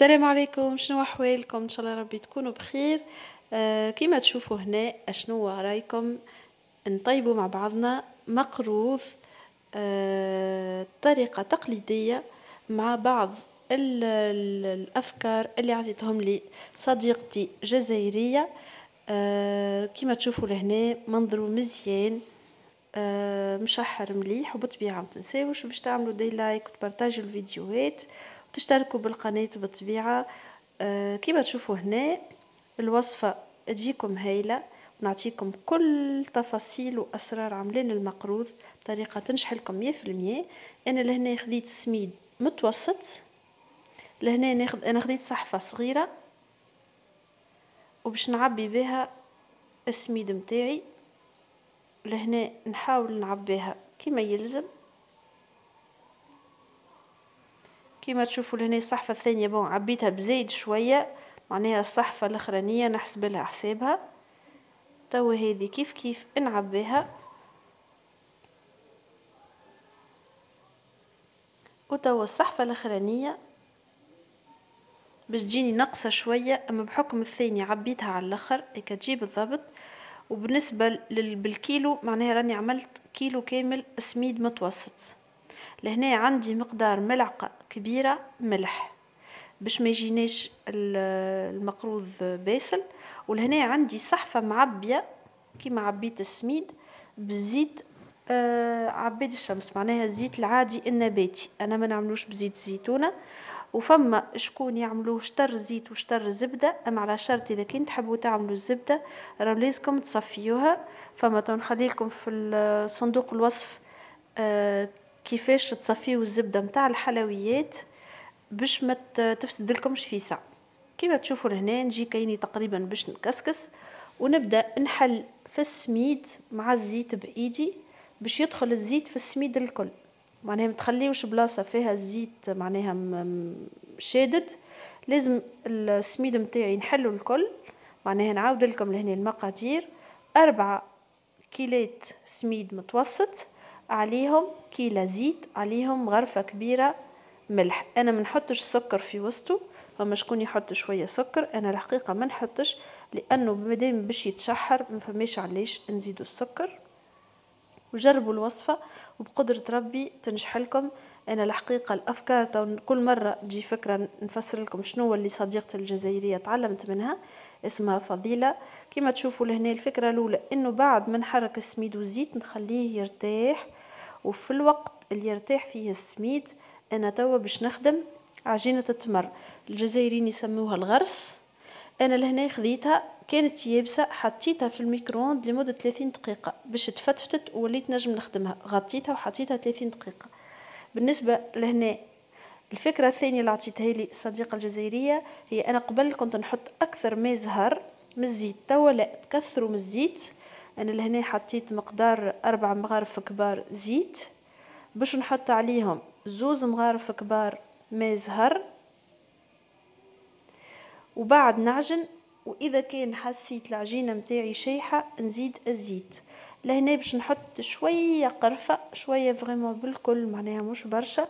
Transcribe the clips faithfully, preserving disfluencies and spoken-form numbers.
السلام عليكم، شنو احوالكم؟ ان شاء الله ربي تكونوا بخير. آه كما تشوفوا هنا شنو رايكم نطيبوا مع بعضنا مقروض آه طريقه تقليديه مع بعض ال ال الافكار اللي عطيتهم لي صديقتي جزائريه. آه كما تشوفوا لهنا منظره مزيان، آه مشحر مليح، وبالطبيعه ما تنساوش باش تعملوا دي لايك وتبارطاجوا الفيديوهات تشتركوا بالقناة بالطبيعة. آه كما تشوفوا هنا الوصفة تجيكم هايلة، ونعطيكم كل تفاصيل وأسرار عاملين المقروض بطريقة تنجح لكم مية في المية. أنا لهنا خديت سميد متوسط، لهنا ناخد أنا خديت صحفة صغيرة وباش نعبي بها السميد متاعي. لهنا نحاول نعبيها كما يلزم. كما تشوفوا لهنا الصحفه الثانيه بون عبيتها بزايد شويه، معناها الصحفه الاخرانيه نحسب لها حسابها. توا هذه كيف كيف نعبيها، وتوا الصحفه الاخرانيه باش تجيني ناقصه شويه، اما بحكم الثانيه عبيتها على الاخر هيك تجي بالضبط. وبالنسبه بالكيلو معناها راني عملت كيلو كامل سميد متوسط. لهنا عندي مقدار ملعقه كبيره ملح باش ما يجيناش المقروض باسل. ولهنا عندي صحفه معبيه كيما عبيت السميد بزيت آه عباد الشمس، معناها الزيت العادي النباتي، انا ما نعملوش بزيت الزيتونه. وفما شكون يعملوه شطر زيت وشطر زبده، اما على شرط اذا كنت تحبوا تعملوا الزبده راهو لازمكم تصفيوها. فما تنخليكم في صندوق الوصف آه كيفاش تصفيو الزبده نتاع الحلويات باش ما تفسدلكمش فيسع. كما تشوفوا لهنا نجي كايني تقريبا باش نكسكس، ونبدا نحل في السميد مع الزيت بايدي باش يدخل الزيت في السميد الكل، معناها ما تخليوش بلاصه فيها الزيت معناها شادد. لازم السميد نتاعي نحلو الكل، معناها نعاود لكم لهنا المقادير. أربعة كيلات سميد متوسط عليهم كيلة زيت عليهم غرفة كبيرة ملح. أنا منحطش سكر في وسطه، فما شكون يحط شوية سكر، أنا الحقيقة منحطش لأنه مادام باش يتشحر مفماش علاش نزيدو السكر. وجربوا الوصفة وبقدرة ربي تنجح لكم. أنا الحقيقة الأفكار كل مرة تجي فكرة نفسر لكم شنو اللي صديقتي الجزائرية تعلمت منها، اسمها فضيلة. كما تشوفوا لهنا الفكرة الأولى إنه بعد ما نحرك السميد والزيت نخليه يرتاح، وفي الوقت اللي يرتاح فيه السميد أنا توا باش نخدم عجينة التمر، الجزائريين يسموها الغرس. أنا لهنا خذيتها كانت يابسة، حطيتها في الميكرووند لمدة ثلاثين دقيقة باش تفتفتت ووليت نجم نخدمها، غطيتها وحطيتها ثلاثين دقيقة. بالنسبة لهنا الفكرة الثانية اللي عطيتها لي الصديقة الجزائرية هي أنا قبل كنت نحط أكثر ما زهر من الزيت، توا لا تكثروا من الزيت. أنا لهنا حطيت مقدار أربع مغارف كبار زيت باش نحط عليهم زوز مغارف كبار ما زهر، وبعد نعجن. وإذا كان حسيت العجينة متاعي شايحة نزيد الزيت. لهنا باش نحط شوية قرفة، شوية فريمون بالكل معناها مش برشا.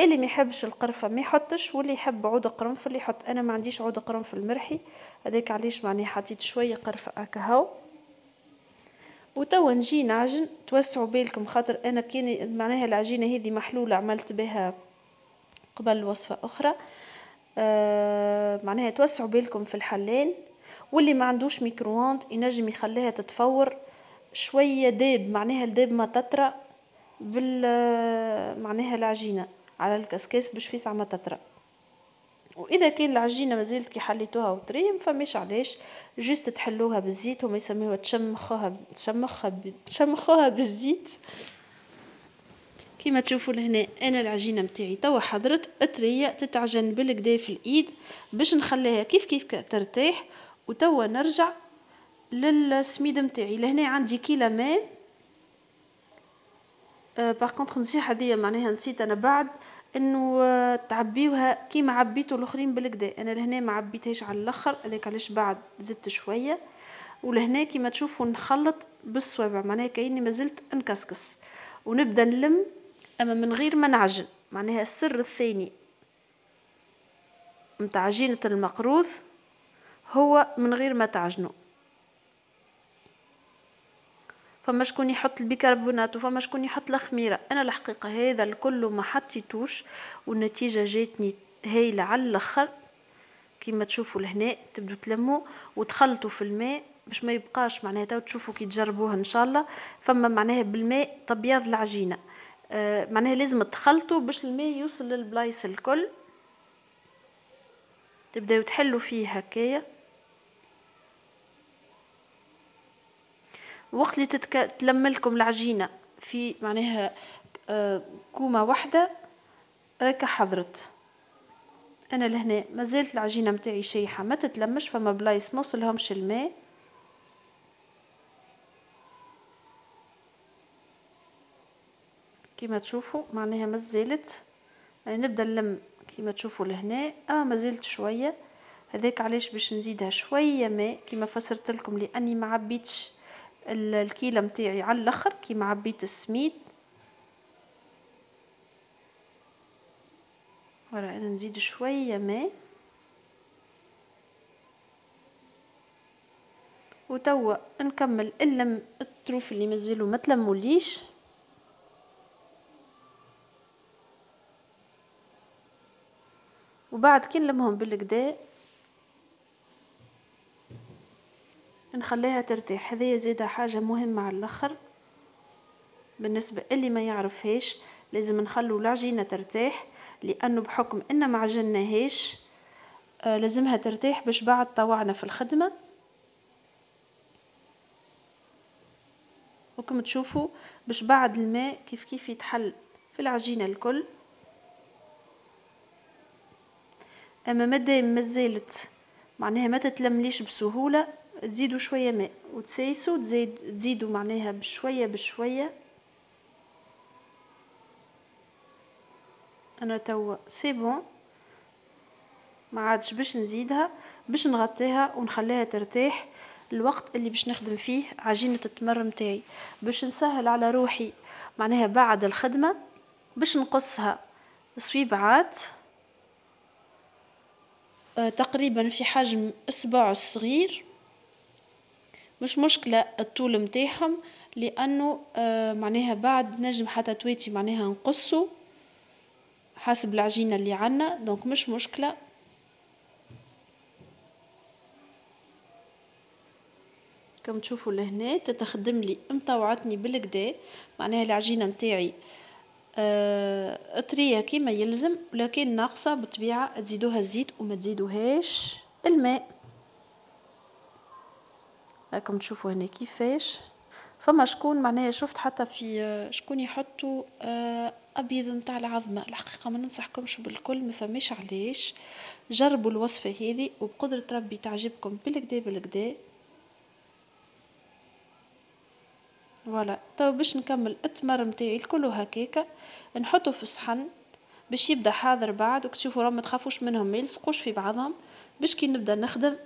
اللي ما يحبش القرفه ما يحطش، واللي يحب عود قرنفل يحط. انا ما عنديش عود قرنفل مرحي، هذاك علاش معناها حطيت شويه قرفه هكا هاو. وتوا نجي نعجن، توسعوا بالكم خاطر انا كاين معناها العجينه هذه محلوله عملت بها قبل وصفه اخرى. آه معناها توسعوا بالكم في الحلان، واللي ما عندوش ميكرووند ينجم يخليها تتفور شويه داب، معناها الداب ما تطرى بال معناها العجينه على الكسكاس باش فيسع ما تطرى. واذا كان العجينه مازالت كي حليتوها وطريم فماش علاش جوست تحلوها بالزيت، هما يسميوها تشمخوها تشمخها تشمخوها بالزيت. كما تشوفوا لهنا انا العجينه متاعي توا حضرت اطريه تتعجن بالكدا في الايد باش نخليها كيف كيف ترتاح. وتوا نرجع للسميد متاعي. لهنا عندي كيلو ماء باغ كونطخ نصيحه هذيا معناها نسيت انا بعد انه تعبيوها كيما عبيتو الاخرين بالكدا، انا لهنا ما عبيتهاش على الاخر هذاك علاش بعد زدت شويه. ولهنا كيما تشوفوا نخلط بالصوابع معناها كاني مازلت نكسكس، ونبدا نلم اما من غير ما نعجن، معناها السر الثاني متاع عجينة المقروض هو من غير ما تعجنو. فما شكون يحط البيكربونات وفما شكون يحط الخميره. انا الحقيقه هذا الكل ما حطيتوش والنتيجه جاتني هايله على الاخر كيما تشوفوا لهنا. تبدو تلموا وتخلطوا في الماء باش ما يبقاش معناها، تو تشوفوا كي تجربوها ان شاء الله. فما معناها بالماء تبيض العجينه، آه معناها لازم تخلطوا باش الماء يوصل للبلايص الكل. تبداو تحلوا فيه هكايا، وقت اللي تتك... تلملكم العجينه في معناها آه كومه واحده راك حضرت. انا لهنا مازالت العجينه متاعي شايحه ما تتلمش، فما بلايص ما وصلهمش الماء. كما تشوفوا معناها مازالت، يعني نبدا نلم كما تشوفوا لهنا. اه مازالت شويه، هذاك علاش باش نزيدها شويه ماء كما فسرت لكم، لاني ما عبيتش الكيله متاعي على الاخر كيما عبيت السميد. ورا انا نزيد شويه ماء، وتوا نكمل اللم الطروف اللي مازالوا ما تلموليش. وبعد كي نلمهم بالكدا نخليها ترتاح. هذه زيادة حاجة مهمة على الاخر بالنسبة اللي ما يعرفهاش، لازم نخلو العجينة ترتاح، لانه بحكم ان ما عجناهاش آه لازمها ترتاح باش بعد طوعنا في الخدمة. وكما تشوفوا باش بعد الماء كيف كيف يتحل في العجينة الكل. اما مادام مازالت معناها ما تتلمليش بسهولة، تزيدوا شويه ماء وتسيسوا، تزيد تزيدوا معناها بشويه بشويه. انا توا سي بون ما عادش باش نزيدها، باش نغطيها ونخليها ترتاح الوقت اللي باش نخدم فيه عجينه التمر متاعي، باش نسهل على روحي معناها بعد الخدمه. باش نقصها صويبعات آه تقريبا في حجم اصبع الصغير، مش مشكله الطول نتاعهم، لانه آه معناها بعد نجم حتى تويتي معناها نقصوا حسب العجينه اللي عندنا، دونك مش مشكله. كما تشوفوا لهنا تتخدم لي مطوعتني بالكدا، معناها العجينه نتاعي آه طريه كما يلزم، ولكن ناقصه بالطبيعه تزيدوها الزيت وما تزيدوهاش الماء. راكم تشوفوا هنا كيفاش. فما شكون معناها شفت حتى في شكون يحطوا ابيض نتاع العظمه، الحقيقه ما ننصحكمش بالكل، ما فماش علاش. جربوا الوصفه هذه وبقدره ربي تعجبكم بالكدا بالكدا. فوالا تو باش نكمل التمر نتاعي الكل هكاكا، نحطه في الصحن باش يبدا حاضر بعد. وكتشوفوا راهم ما تخافوش منهم ما يلصقوش في بعضهم، باش كي نبدا نخدم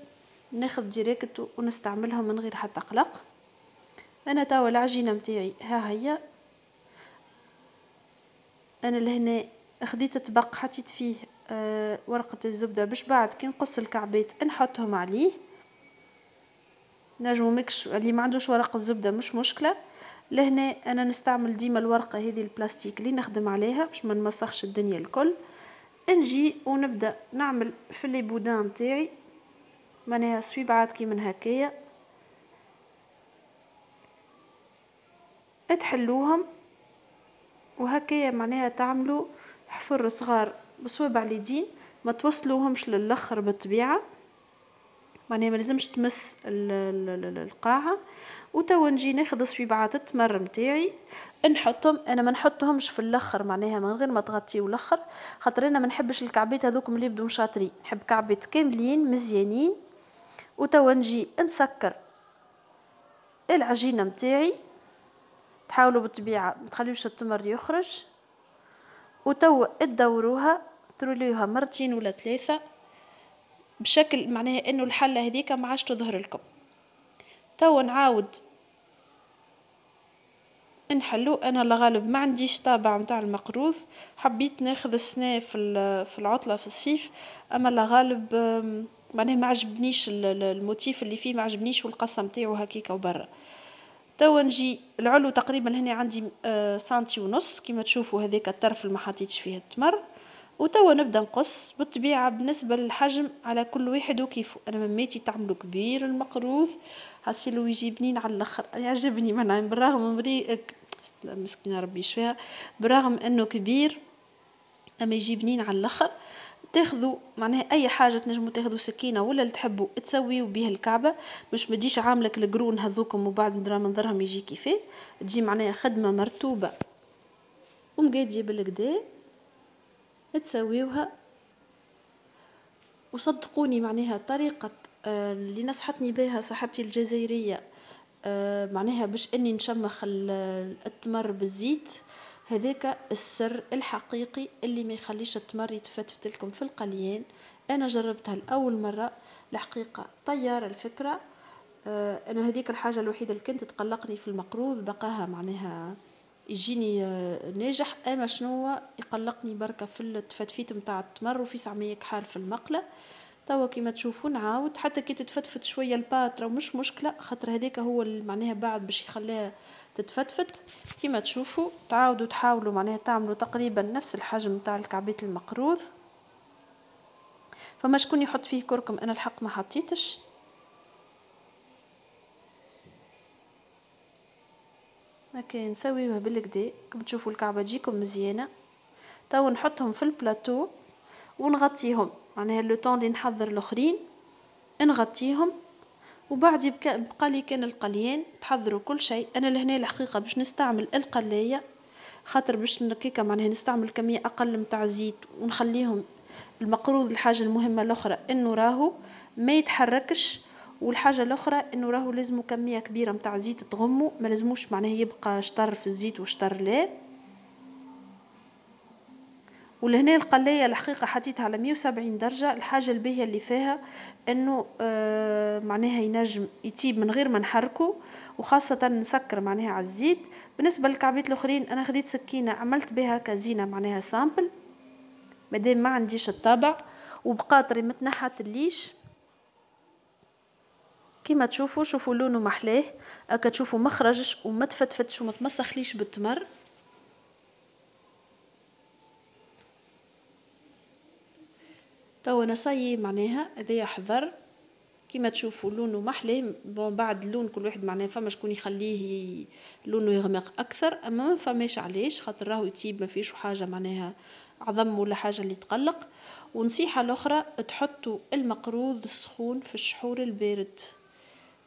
ناخذ ديريكت ونستعملهم من غير حتى قلق. انا توا العجينه متاعي ها هي. انا لهنا اخديت طبق حطيت فيه آه ورقه الزبده باش بعد كي نقص الكعبات نحطهم عليه. نجمو ماكش اللي ما عندوش ورق الزبده مش مشكله. لهنا انا نستعمل ديما الورقه هذه البلاستيك اللي نخدم عليها باش ما نمسخش الدنيا الكل. نجي ونبدا نعمل في لي بودان متاعي معناها صويبعات كي من هكايا، تحلوهم وهكايا معناها تعملوا حفر صغار بصوابع اليدين، ما توصلوهمش للاخر بالطبيعه معناها ما لازمش تمس القاعه. وتوا نجي ناخذ صويبعات التمر نتاعي نحطهم. انا ما نحطهمش في الاخر معناها من غير ما تغطيو الاخر، خاطر انا ما نحبش الكعبات هذوك اللي يبدو مشاطرين، نحب كعبات كاملين مزيانين. وتوا نجي نسكر العجينه متاعي، تحاولوا بالطبيعه ما تخليوش التمر يخرج. وتوا تدوروها تروليوها مرتين ولا ثلاثه بشكل معناها انه الحله هذيك ما عادش تظهر لكم. توا نعاود نحلو. انا الغالب ما عنديش طابع نتاع المقروض، حبيت ناخذ السنه في في العطله في الصيف، اما الغالب معناه ما عجبنيش الموتيف اللي فيه، ما عجبنيش والقصه نتاعو هكيكا. وبرا توا نجي العلو تقريبا لهنا عندي سنتي ونص كما تشوفوا، هذاك الطرف اللي ما حطيتش فيه التمر. وتوا نبدا نقص بالطبيعه بالنسبه للحجم على كل واحد وكيفه. انا مماتي تعملو كبير المقروض حاسيلو يجي بنين على الاخر، يعجبني منها بالرغم مري مسكينه ربي شفيها، بالرغم انه كبير اما يجي بنين على الاخر. تاخذوا معناها اي حاجه تنجموا تاخذوا سكينه ولا اللي تحبوا تسويوا بها الكعبه، مش مديش عاملك القرون هذوكم وبعد ندرا منظرهم يجي كيفاه. تجي معناها خدمه مرتوبه ومقاديه بالكدا تسويوها. وصدقوني معناها طريقه اللي نصحتني بها صاحبتي الجزائريه معناها باش اني نشمخ التمر بالزيت، هذاك السر الحقيقي اللي ما يخليش التمر يتفتفت لكم في القليان. انا جربتها لاول مره الحقيقه طياره الفكره. انا هذيك الحاجه الوحيده اللي كنت تقلقني في المقروض بقاها معناها يجيني ناجح، اما شنو يقلقني بركه في التفتفيت نتاع التمر وفي سعميه كحال في المقله. توا كيما تشوفوا نعاود حتى كي تتفتفت شويه الباترا ومش مشكله، خاطر هذاك هو معناها بعد باش يخليها تتفتفت. كيما تشوفوا تعاودوا تحاولوا معناها تعملوا تقريبا نفس الحجم نتاع الكعبات المقروض. فما شكون يحط فيه كركم، انا الحق ما حطيتش. اوكي نسويوها بالكدا كما تشوفوا الكعبه تجيكم مزيانه. توا نحطهم في البلاطو ونغطيهم معناها لو طون اللي نحضر الاخرين نغطيهم، وبعد يبقى بقى لي كان القليان تحضروا كل شيء. انا لهنا الحقيقه باش نستعمل القلايه، خاطر باش نكيكه معناها نستعمل كميه اقل نتاع زيت ونخليهم المقروض. الحاجه المهمه الاخرى انه راهو ما يتحركش، والحاجه الاخرى انه راهو لازمو كميه كبيره نتاع زيت تغمو، ما لازموش معناها يبقى شطر في الزيت وشطر لا. ولهنا القلايه الحقيقه حطيتها على مية وسبعين درجه. الحاجه الباهيه اللي فيها انه آه معناها ينجم يطيب من غير ما نحركه، وخاصه نسكر معناها على الزيت. بالنسبه للكعبات الاخرين انا خديت سكينه عملت بها كزينه معناها سامبل، مادام ما عنديش الطابع وبقاطري ما تنحتليش. كما تشوفوا شوفوا لونه محلاه، هكا تشوفوا ما خرجش وما تفتفتش وما تمسخليش بالتمر. توا نصاي معناها هذايا حضر كما تشوفوا لونه محلاه. بعد اللون كل واحد معناه فما شكون يخليه لونه يغمق اكثر، اما ما فماش علاش خاطر راهو يطيب ما فيش حاجه معناها عظم ولا حاجه اللي تقلق. ونصيحه الاخرى تحطوا المقروض السخون في الشحور البارد،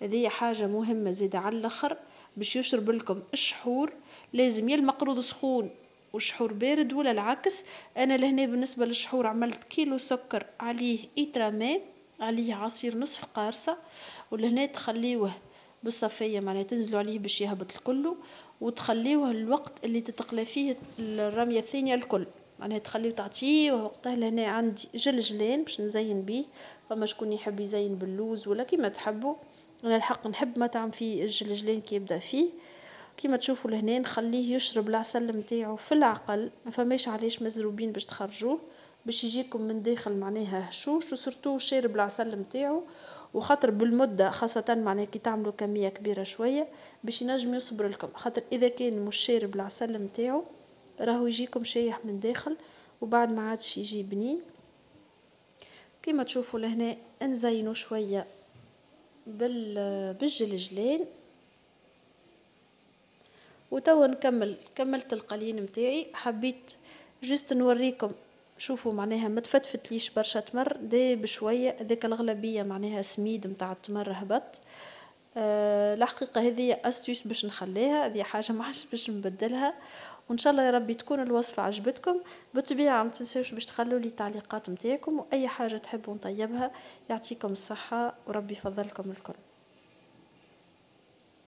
هذه حاجه مهمه زيد على الاخر باش يشرب لكم الشحور. لازم يا المقروض سخون والشحور بارد ولا العكس. انا لهنا بالنسبه للشحور عملت كيلو سكر عليه ايترامي عليه عصير نصف قارصه، ولهنا تخليوه بالصفيه معناها تنزلوا عليه باش يهبط الكل، وتخليوه الوقت اللي تتقلى فيه الرميه الثانيه الكل معناها تخليو تعطيه وقتها. لهنا عندي جلجلان باش نزين بيه، فما شكون يحب يزين باللوز ولا كيما تحبوا. انا الحق نحب ما تعمل فيه الجلجلان كي يبدا فيه. كيما تشوفوا لهنا نخليه يشرب العسل نتاعو في العقل، ما فماش علاش مزروبين باش تخرجوه باش يجيكم من داخل معناها هشوش، وصرتو شارب العسل نتاعو. وخاطر بالمده خاصه معناها كي تعملوا كميه كبيره شويه باش ينجم يصبر لكم، خاطر اذا كان مش شارب العسل نتاعو راهو يجيكم شايح من داخل وبعد ما عادش يجي بنين. كيما تشوفوا لهنا نزينوا شويه بال بالجلجلان. وتوا نكمل كملت القليل متاعي، حبيت جست نوريكم. شوفوا معناها ما تفتفت ليش برشا تمر، دي بشويه هذاك الغلبيه معناها سميد نتاع التمر هبط. أه الحقيقه هذه استيوس باش نخليها، هذه حاجه ما عادش باش نبدلها. وان شاء الله يا ربي تكون الوصفه عجبتكم. بالطبيعه ما تنساوش باش تخلوا لي تعليقات نتاعكم واي حاجه تحبوا نطيبها. يعطيكم الصحه وربي يفضلكم الكل.